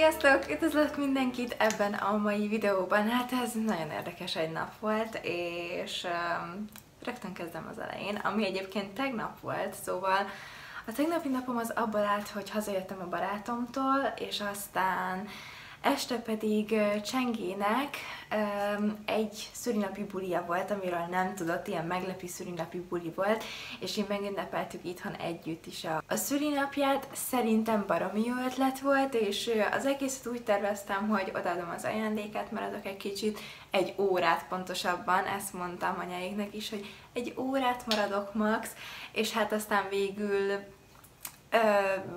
Sziasztok! Üdvözlök mindenkit ebben a mai videóban. Hát ez nagyon érdekes egy nap volt, és rögtön kezdem az elején, ami egyébként tegnap volt, szóval a tegnapi napom az abban állt, hogy hazajöttem a barátomtól, és aztán este pedig Csengének egy szülinapi bulija volt, amiről nem tudott, ilyen meglepi szülinapi buli volt, és így megünnepeltük itthon együtt is a szülinapját. Szerintem baromi jó ötlet volt, és az egészet úgy terveztem, hogy odaadom az ajándékát, mert azok egy kicsit, egy órát pontosabban, ezt mondtam anyáiknak is, hogy egy órát maradok max, és hát aztán végül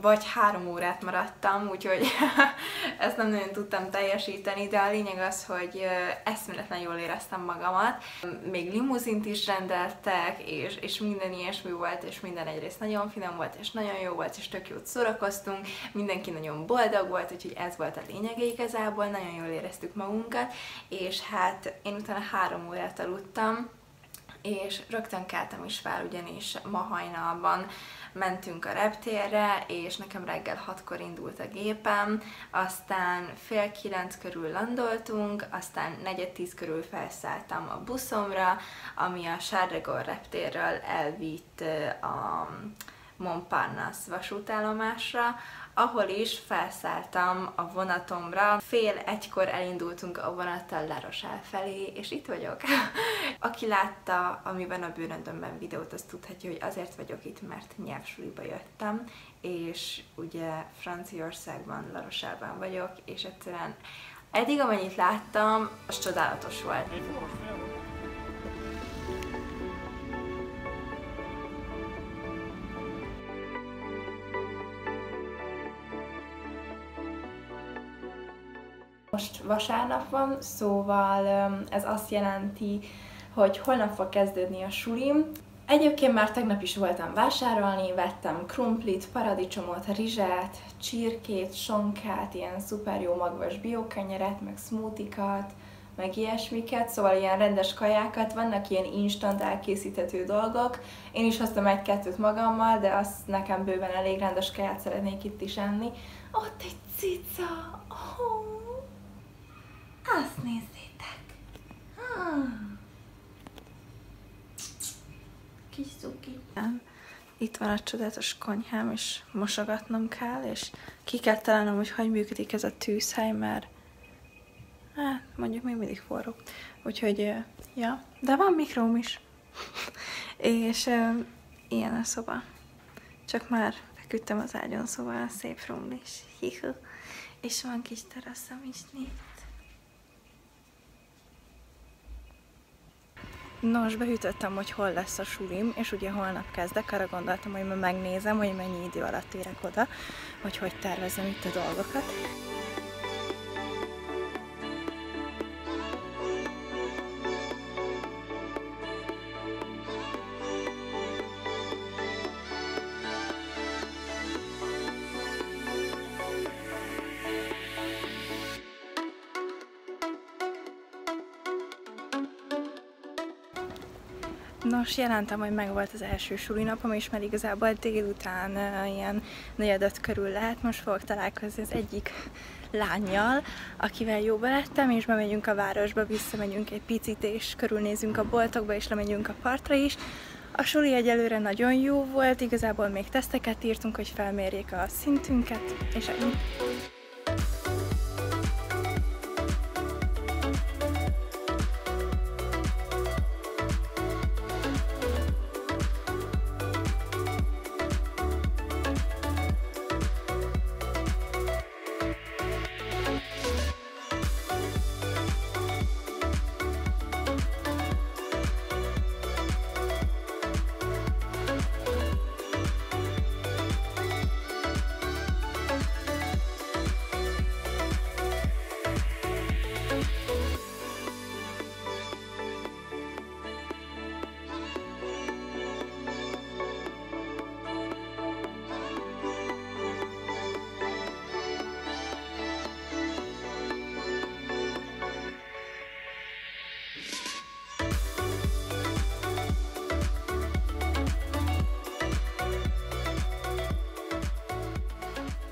vagy 3 órát maradtam, úgyhogy ezt nem nagyon tudtam teljesíteni, de a lényeg az, hogy eszméletlen jól éreztem magamat. Még limuzint is rendeltek, és minden ilyesmi volt, és minden egyrészt nagyon finom volt, és nagyon jó volt, és tök jót szórakoztunk, mindenki nagyon boldog volt, úgyhogy ez volt a lényege igazából, nagyon jól éreztük magunkat, és hát én utána 3 órát aludtam, és rögtön keltem is fel, ugyanis ma hajnalban mentünk a reptérre, és nekem reggel 6-kor indult a gépem, aztán fél 9 körül landoltunk, aztán 9:10 körül felszálltam a buszomra, ami a Sárregor reptérről elvitt a Montparnasse vasútállomásra, ahol is felszálltam a vonatomra. Fél 1-kor elindultunk a vonattal La Rochelle felé, és itt vagyok. Aki látta, amiben a bőröndömben videót, az tudhatja, hogy azért vagyok itt, mert nyelvsuliba jöttem, és ugye Franciaországban, La Rochelle-ben vagyok, és egyszerűen eddig, amennyit láttam, az csodálatos volt. Most vasárnap van, szóval ez azt jelenti, hogy holnap fog kezdődni a sulim. Egyébként már tegnap is voltam vásárolni, vettem krumplit, paradicsomot, rizset, csirkét, sonkát, ilyen szuper jó magvas biókenyeret, meg smoothikat, meg ilyesmiket, szóval ilyen rendes kajákat, vannak ilyen instant elkészíthető dolgok. Én is hoztam 1-2-t magammal, de azt nekem bőven elég, rendes kaját szeretnék itt is enni. Ott egy cica! Oh. Azt nézzétek! Kis cuki. Itt van a csodálatos konyhám, és mosogatnom kell, és ki kell találnom, hogy működik ez a tűzhely, mert hát, mondjuk még mindig forró. Úgyhogy, ja, de van mikróm is. És ilyen a szoba. Csak már feküdtem az ágyon, szóval szép rumlis. És van kis teraszom is négy. Nos, behűtöttem, hogy hol lesz a sulim, és ugye holnap kezdek, arra gondoltam, hogy ma megnézem, hogy mennyi idő alatt érek oda, vagy hogy tervezem itt a dolgokat. Nos, jelentem, hogy megvolt az első sulinapom, és már igazából délután ilyen 4-5 körül lehet. Most fogok találkozni az egyik lányjal, akivel jóba lettem, és bemegyünk a városba, visszamegyünk egy picit, és körülnézünk a boltokba, és lemegyünk a partra is. A suli egyelőre nagyon jó volt, igazából még teszteket írtunk, hogy felmérjék a szintünket, és ennyi.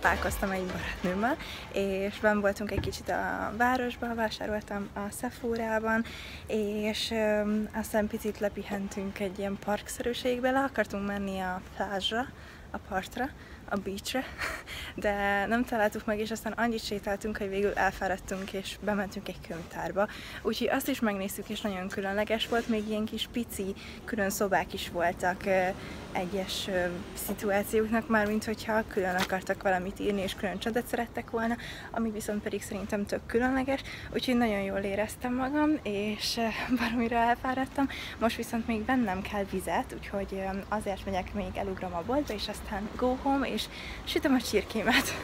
találkoztam egy barátnőmmel, és benn voltunk egy kicsit a városban, vásároltam a Sephorában, és aztán picit lepihentünk egy ilyen parkszerűségbe, le akartunk menni a plázsra, a partra, a beachre, de nem találtuk meg, és aztán annyit sétáltunk, hogy végül elfáradtunk, és bementünk egy könyvtárba. Úgyhogy azt is megnéztük, és nagyon különleges volt, még ilyen kis pici külön szobák is voltak egyes szituációknak, mármint hogyha külön akartak valamit írni, és külön csodat szerettek volna, ami viszont pedig szerintem tök különleges, úgyhogy nagyon jól éreztem magam, és baromira elfáradtam. Most viszont még bennem kell vizet, úgyhogy azért megyek, még elugrom a boltba, és aztán go home, és sütöm a csirkémet.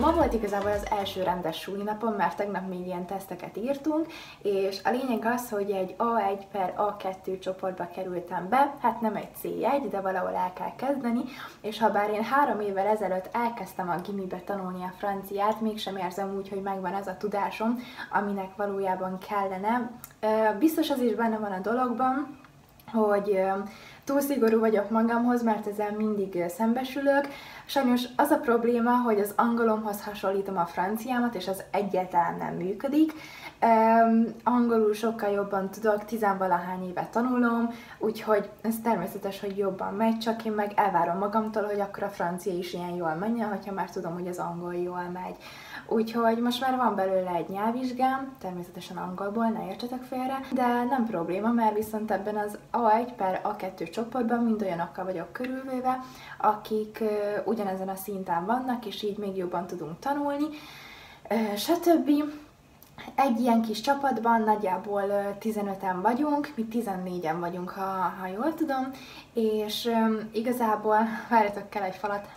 Ma volt igazából az első rendes súlynapom, mert tegnap még ilyen teszteket írtunk, és a lényeg az, hogy egy A1 per A2 csoportba kerültem be, hát nem egy C1, de valahol el kell kezdeni, és ha bár én 3 évvel ezelőtt elkezdtem a gimibe tanulni a franciát, mégsem érzem úgy, hogy megvan az a tudásom, aminek valójában kellene. Biztos az is benne van a dologban, hogy túl szigorú vagyok magamhoz, mert ezzel mindig szembesülök. Sajnos az a probléma, hogy az angolomhoz hasonlítom a franciámat, és az egyáltalán nem működik. Angolul sokkal jobban tudok, 10-valahány éve tanulom, úgyhogy ez természetes, hogy jobban megy, csak én meg elvárom magamtól, hogy akkor a francia is ilyen jól menjen, hogyha már tudom, hogy az angol jól megy. Úgyhogy most már van belőle egy nyelvvizsgám, természetesen angolból, ne értsetek félre, de nem probléma, mert viszont ebben az A1 per A2 csoportban mind olyanokkal vagyok körülvéve, akik ugyanezen a szinten vannak, és így még jobban tudunk tanulni, stb. Egy ilyen kis csapatban nagyjából 15-en vagyunk, mi 14-en vagyunk, ha jól tudom, és igazából, várjatok, kell egy falat.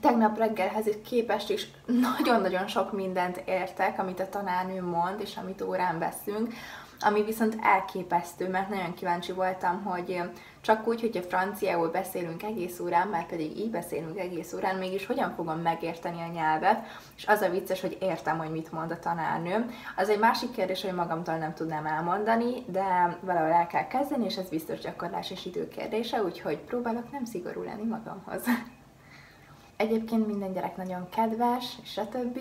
Tegnap reggelhez képest is nagyon-nagyon sok mindent értek, amit a tanárnő mond, és amit órán veszünk, ami viszont elképesztő, mert nagyon kíváncsi voltam, hogy csak úgy, hogyha franciául beszélünk egész órán, már pedig így beszélünk egész órán, mégis hogyan fogom megérteni a nyelvet, és az a vicces, hogy értem, hogy mit mond a tanárnő. Az egy másik kérdés, hogy magamtól nem tudnám elmondani, de valahol el kell kezdeni, és ez biztos gyakorlás és idő kérdése, úgyhogy próbálok nem szigorú lenni magamhoz. Egyébként minden gyerek nagyon kedves, stb.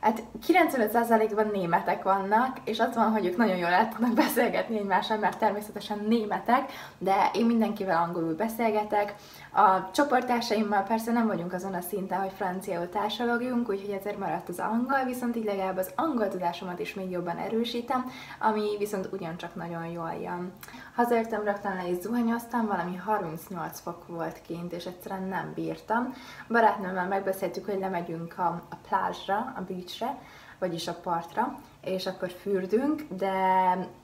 Hát 95%-ban németek vannak, és az van, hogy ők nagyon jól el tudnak beszélgetni egymással, mert természetesen németek, de én mindenkivel angolul beszélgetek. A csoporttársaimmal persze nem vagyunk azon a szinten, hogy franciául társalogjunk, úgyhogy ezért maradt az angol, viszont így legalább az angol tudásomat is még jobban erősítem, ami viszont ugyancsak nagyon jól jön. Hazaértem, rögtön le is zuhanyoztam, valami 38 fok volt kint, és egyszerűen nem bírtam. Barátnőmmel megbeszéltük, hogy lemegyünk a plázsra, a beachre, vagyis a partra, és akkor fürdünk, de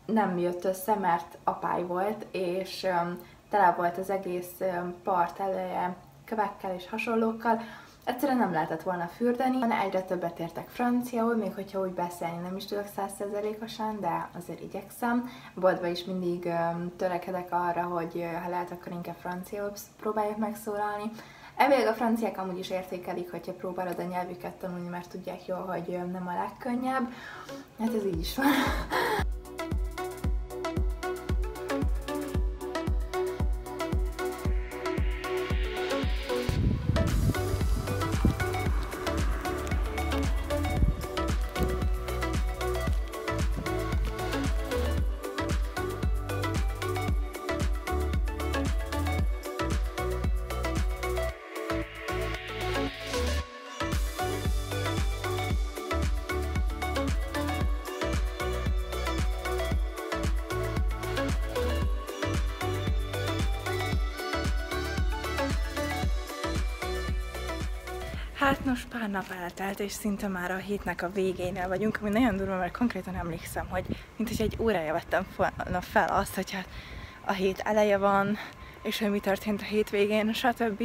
nem jött össze, mert apály volt, és tele volt az egész part eleje kövekkel és hasonlókkal. Egyszerűen nem lehetett volna fürdeni. Egyre többet értek franciául, még hogyha úgy beszélni nem is tudok 100%-osan, de azért igyekszem. Boltban is mindig törekedek arra, hogy ha lehet, akkor inkább franciául próbáljuk megszólalni. Elvileg a franciák amúgy is értékelik, hogyha próbálod a nyelvüket tanulni, mert tudják jól, hogy nem a legkönnyebb. Hát ez így is van. Hát most pár nap eltelt, és szinte már a hétnek a végénél vagyunk, ami nagyon durva, mert konkrétan emlékszem, hogy mint hogy egy órája vettem fel azt, hogy hát a hét eleje van, és hogy mi történt a hétvégén, stb.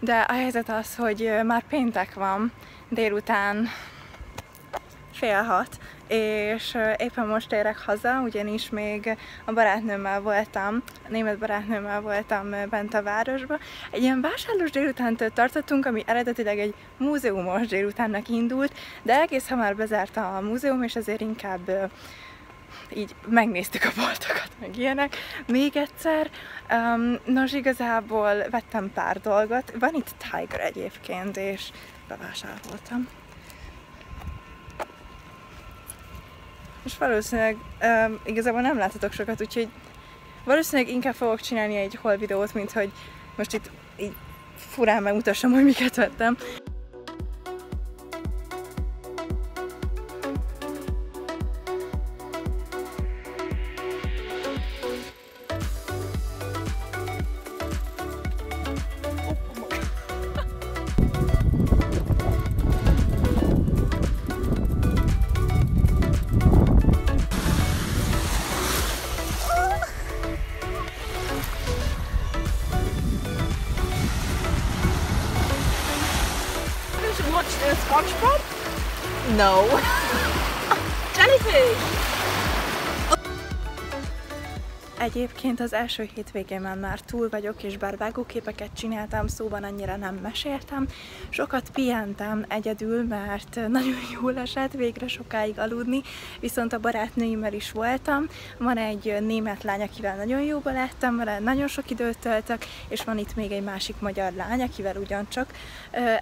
De a helyzet az, hogy már péntek van, délután fél 6, és éppen most érek haza, ugyanis még a barátnőmmel voltam, a német barátnőmmel voltam bent a városba. Egy ilyen vásárlós délutántől tartottunk, ami eredetileg egy múzeumos délutánnak indult, de egész hamar bezárt a múzeum, és azért inkább így megnéztük a boltokat, meg ilyenek. Még egyszer, nos, igazából vettem pár dolgot. Van itt Tiger egyébként, és bevásároltam. Most valószínűleg igazából nem láthatok sokat, úgyhogy valószínűleg inkább fogok csinálni egy haul videót, mint hogy most itt így furán megmutassam, hogy miket vettem. No. Jellyfish! Egyébként az első hétvégémen már túl vagyok, és bár vágóképeket csináltam, szóban annyira nem meséltem. Sokat pihentem egyedül, mert nagyon jól esett végre sokáig aludni, viszont a barátnőimmel is voltam. Van egy német lány, akivel nagyon jóba lettem, vele nagyon sok időt töltök, és van itt még egy másik magyar lány, akivel ugyancsak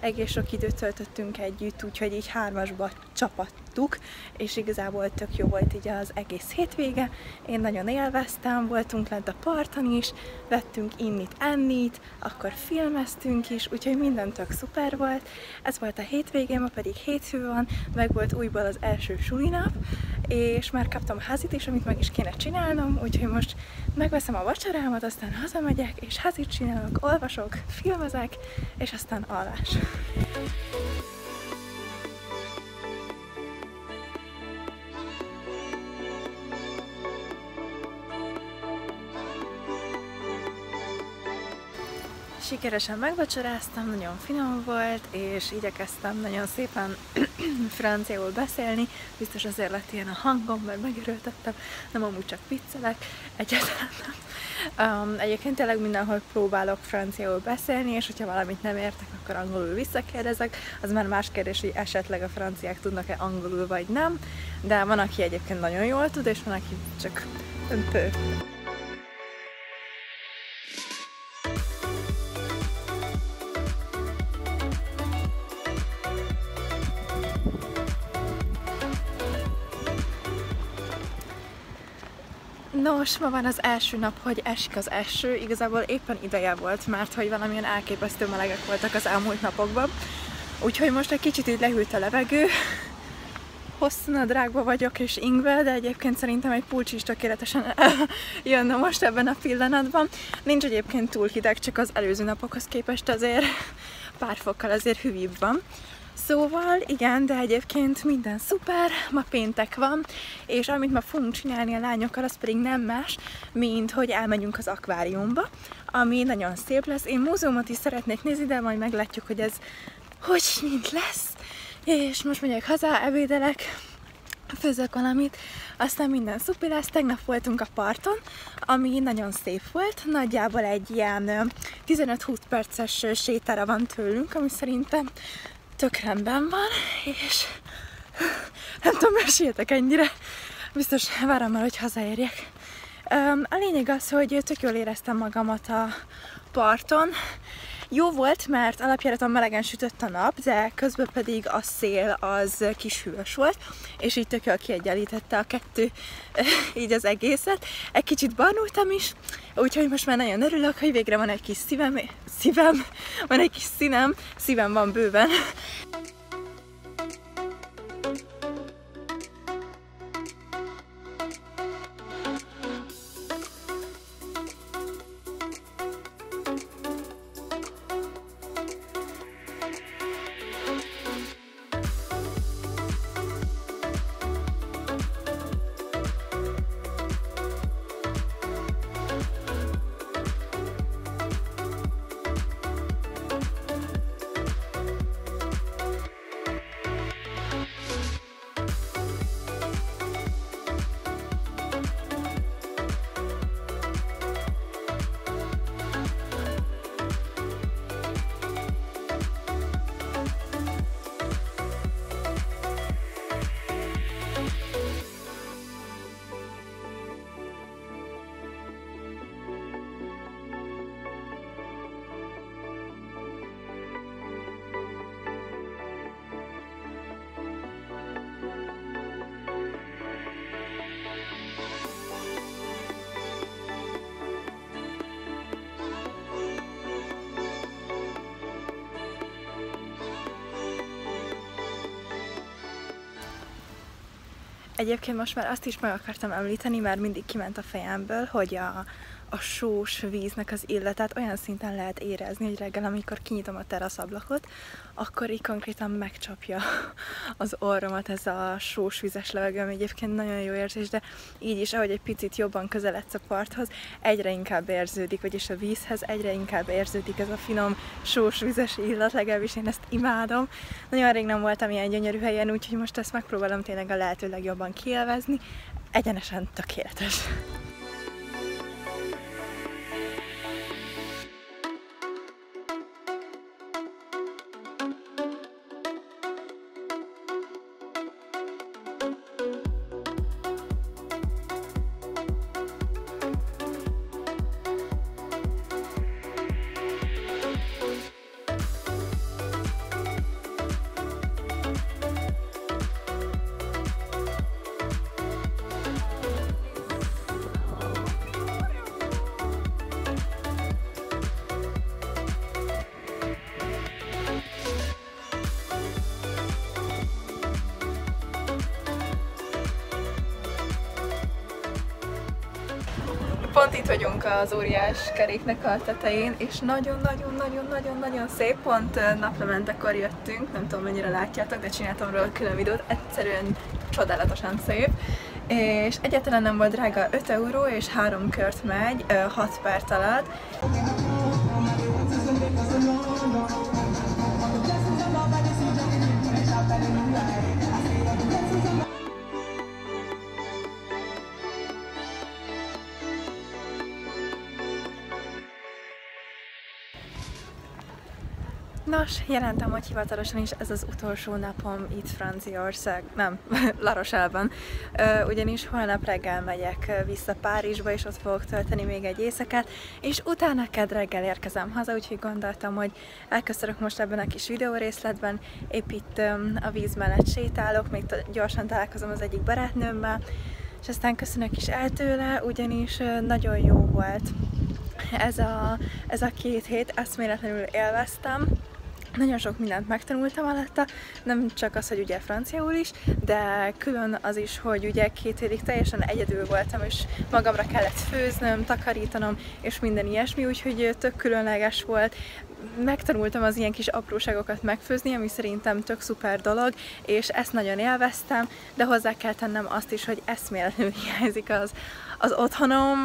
egész sok időt töltöttünk együtt, úgyhogy így hármasba csapattuk, és igazából tök jó volt így az egész hétvége. Én nagyon élveztem, voltunk lent a parton is, vettünk innit, ennit, akkor filmeztünk is, úgyhogy minden tök szuper volt. Ez volt a hétvégén, ma pedig hétfő van, meg volt újból az első sulinap, és már kaptam házit is, amit meg is kéne csinálnom, úgyhogy most megveszem a vacsorámat, aztán hazamegyek, és házit csinálok, olvasok, filmezek, és aztán alvás. Sikeresen megvacsoráztam, nagyon finom volt, és igyekeztem nagyon szépen franciául beszélni. Biztos azért lett ilyen a hangom, mert megörültettem, nem amúgy csak viccelek, egyáltalán nem. Egyébként tényleg mindenhol próbálok franciául beszélni, és hogyha valamit nem értek, akkor angolul visszakérdezek. Az már más kérdés, hogy esetleg a franciák tudnak-e angolul, vagy nem. De van, aki egyébként nagyon jól tud, és van, aki csak pő. Nos, ma van az első nap, hogy esik az eső. Igazából éppen ideje volt, mert hogy valamilyen elképesztő melegek voltak az elmúlt napokban. Úgyhogy most egy kicsit így lehűlt a levegő. Hosszan a drágba vagyok és ingvel, de egyébként szerintem egy pulcsi is tökéletesen jönne most ebben a pillanatban. Nincs egyébként túl hideg, csak az előző napokhoz képest azért pár fokkal azért hűvibb van. Szóval igen, de egyébként minden szuper, ma péntek van, és amit ma fogunk csinálni a lányokkal, az pedig nem más, mint hogy elmegyünk az akváriumba, ami nagyon szép lesz. Én múzeumot is szeretnék nézni, de majd meglátjuk, hogy ez hogy mint lesz. És most megyek haza, ebédelek, főzök valamit, aztán minden szupi lesz. Tegnap voltunk a parton, ami nagyon szép volt, nagyjából egy ilyen 15-20 perces sétára van tőlünk, ami szerintem tök rendben van, és nem tudom, miért sietek ennyire. Biztos várom már, hogy hazaérjek. A lényeg az, hogy tök jól éreztem magamat a parton. Jó volt, mert alapjáraton melegen sütött a nap, de közben pedig a szél az kis hűvös volt, és így tök jól kiegyenlítette a kettő így az egészet. Egy kicsit barnultam is, úgyhogy most már nagyon örülök, hogy végre van egy kis szívem, szívem van bőven. Egyébként most már azt is meg akartam említeni, mert mindig kiment a fejemből, hogy a sós víznek az illatát olyan szinten lehet érezni, hogy reggel, amikor kinyitom a teraszablakot, akkor így konkrétan megcsapja az orromat ez a sós vizes levegő, ami egyébként nagyon jó érzés, de így is, ahogy egy picit jobban közeledsz a parthoz, egyre inkább érződik, vagyis a vízhez egyre inkább érződik ez a finom sós vizes illat, legalábbis én ezt imádom. Nagyon rég nem voltam ilyen gyönyörű helyen, úgyhogy most ezt megpróbálom tényleg a lehető legjobban kielvezni. Egyenesen tökéletes. Pont itt vagyunk az óriás keréknek a tetején, és nagyon-nagyon-nagyon-nagyon-nagyon szép, pont naplementekor jöttünk, nem tudom mennyire látjátok, de csináltam róla külön videót, egyszerűen csodálatosan szép, és egyáltalán nem volt drága, 5 euró és 3 kört megy, 6 perc alatt. Nos, jelentem, hogy hivatalosan is ez az utolsó napom itt Franciaország, nem, La Rochelle-ben, ugyanis holnap reggel megyek vissza Párizsba, és ott fogok tölteni még egy éjszakát, és utána kedd reggel érkezem haza, úgyhogy gondoltam, hogy elköszönök most ebben a kis videórészletben, épp itt a víz mellett sétálok, még gyorsan találkozom az egyik barátnőmmel, és aztán köszönök is el tőle, ugyanis nagyon jó volt ez a két hét, eszméletlenül élveztem. Nagyon sok mindent megtanultam alatta, nem csak az, hogy ugye franciául is, de külön az is, hogy ugye 2 hétig teljesen egyedül voltam, és magamra kellett főznöm, takarítanom, és minden ilyesmi, úgyhogy tök különleges volt. Megtanultam az ilyen kis apróságokat megfőzni, ami szerintem tök szuper dolog, és ezt nagyon élveztem, de hozzá kell tennem azt is, hogy eszméletlenül hiányzik az otthonom,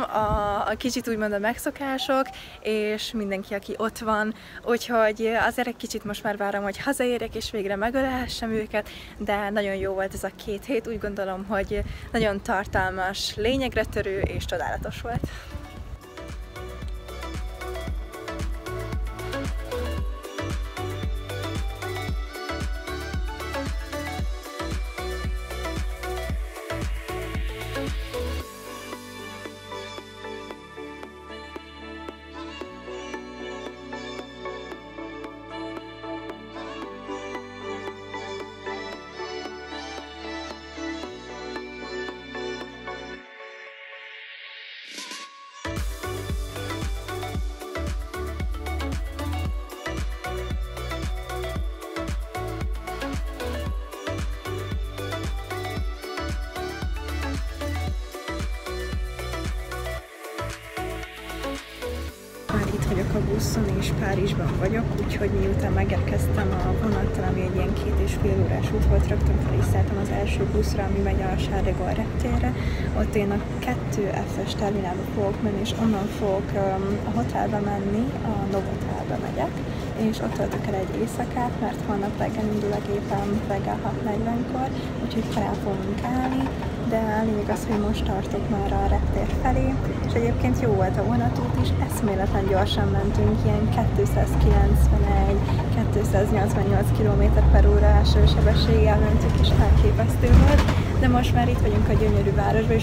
a kicsit úgymond a megszokások, és mindenki, aki ott van, úgyhogy azért egy kicsit most már várom, hogy hazaérjek, és végre megölelhessem őket, de nagyon jó volt ez a 2 hét, úgy gondolom, hogy nagyon tartalmas, lényegre törő és csodálatos volt. Vagyok a buszon, és Párizsban vagyok, úgyhogy miután megérkeztem a vonattal, ami egy ilyen 2,5 órás út volt, rögtön felszálltam az első buszra, ami megy a Sárregor reptérre. Ott én a 2F-es terminálba fogok menni, és onnan fogok a hotelbe menni, a Novotelbe megyek, és ott töltök el egy éjszakát, mert holnap reggel indul a gépem reggel 6:40-kor, úgyhogy fel fogunk állni, de lényeg az, hogy most tartok már a reptér felé, és egyébként jó volt a vonatút is, eszméletlen gyorsan mentünk, ilyen 291-288 km/h első sebességgel mentünk, és elképesztő volt, de most már itt vagyunk a gyönyörű városban,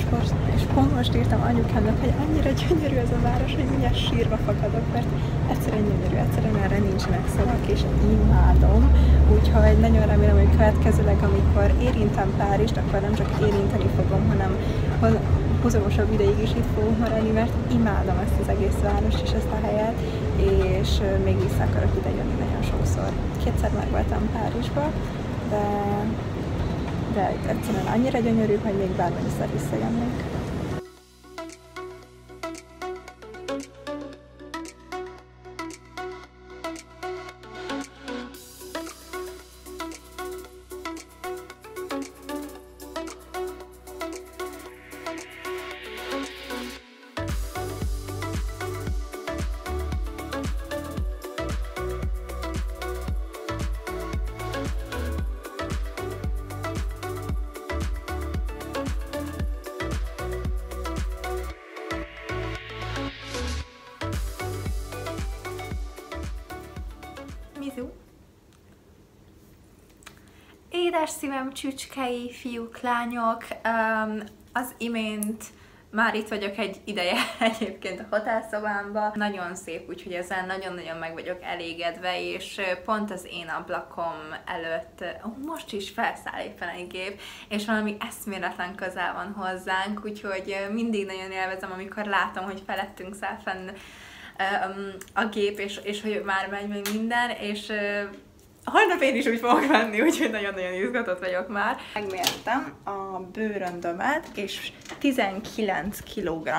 és pont most írtam anyukámnak, hogy annyira gyönyörű ez a város, hogy mindjárt sírva fakadok, mert egyszerűen gyönyörű, egyszerűen erre nincsenek szavak, és imádom, úgyhogy nagyon remélem, hogy következőleg, amikor érintem Párizst, akkor nem csak érinteni fogom, hanem hozamosabb ideig is itt fogunk maradni, mert imádom ezt az egész várost és ezt a helyet, és még vissza akarok ide jönni nagyon sokszor. Kétszer már voltam Párizsba, de de egyszerűen annyira gyönyörű, hogy még bármennyiszor visszajönnék. Édes szívem csücskei, fiúk, lányok, az imént már itt vagyok egy ideje egyébként a hotelszobámban. Nagyon szép, úgyhogy ezzel nagyon-nagyon meg vagyok elégedve, és pont az én ablakom előtt, most is felszáll éppen egy gép, és valami eszméletlen közel van hozzánk, úgyhogy mindig nagyon élvezem, amikor látom, hogy felettünk száll fenn a gép, és hogy már megy meg minden, és holnap én is úgy fogok venni, úgyhogy nagyon-nagyon izgatott vagyok már. Megmértem a bőröndömet, és 19 kg,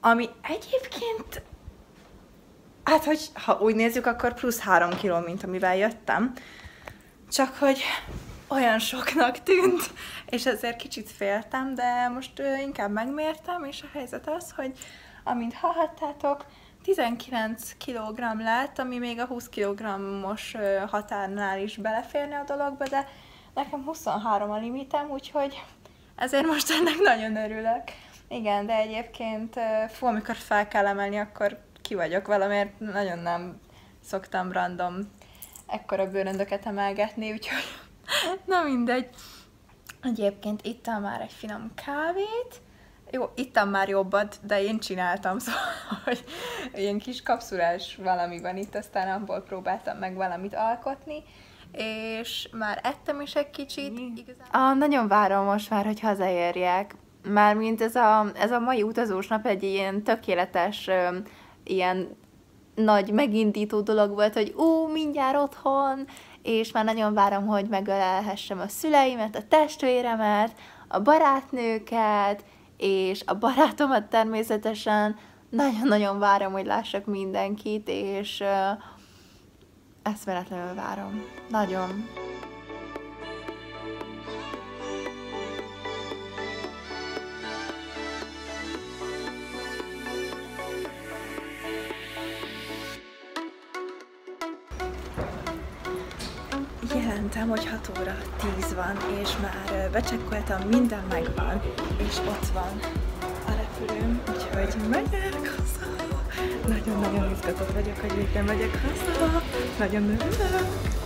ami egyébként, hát hogy ha úgy nézzük, akkor plusz 3 kg, mint amivel jöttem. Csak hogy olyan soknak tűnt, és ezért kicsit féltem, de most inkább megmértem, és a helyzet az, hogy amint hallhattátok, 19 kg lett, ami még a 20 kg-os határnál is beleférne a dologba, de nekem 23 a limitem, úgyhogy ezért most ennek nagyon örülök. Igen, de egyébként fú, amikor fel kell emelni, akkor ki vagyok valamiért, nagyon nem szoktam random ekkora bőröndöket emelgetni, úgyhogy na mindegy. Egyébként ittam már egy finom kávét. Jó, ittam már jobbat, de én csináltam, szóval, hogy ilyen kis kapszulás valami van itt, aztán abból próbáltam meg valamit alkotni, és már ettem is egy kicsit. Nagyon várom most már, hogy hazaérjek. Mármint ez a mai utazós nap egy ilyen tökéletes, ilyen nagy megindító dolog volt, hogy ú, mindjárt otthon, és már nagyon várom, hogy megölelhessem a szüleimet, a testvéremet, a barátnőket, és a barátomat természetesen. Nagyon-nagyon várom, hogy lássak mindenkit, és eszméletlenül várom. Nagyon. Jelentem, hogy 6:10 van, és már becsekkoltam, minden megvan, és ott van a repülőm, úgyhogy megyek haza. Nagyon-nagyon izgatott vagyok, hogy végre megyek haza. Nagyon örülök.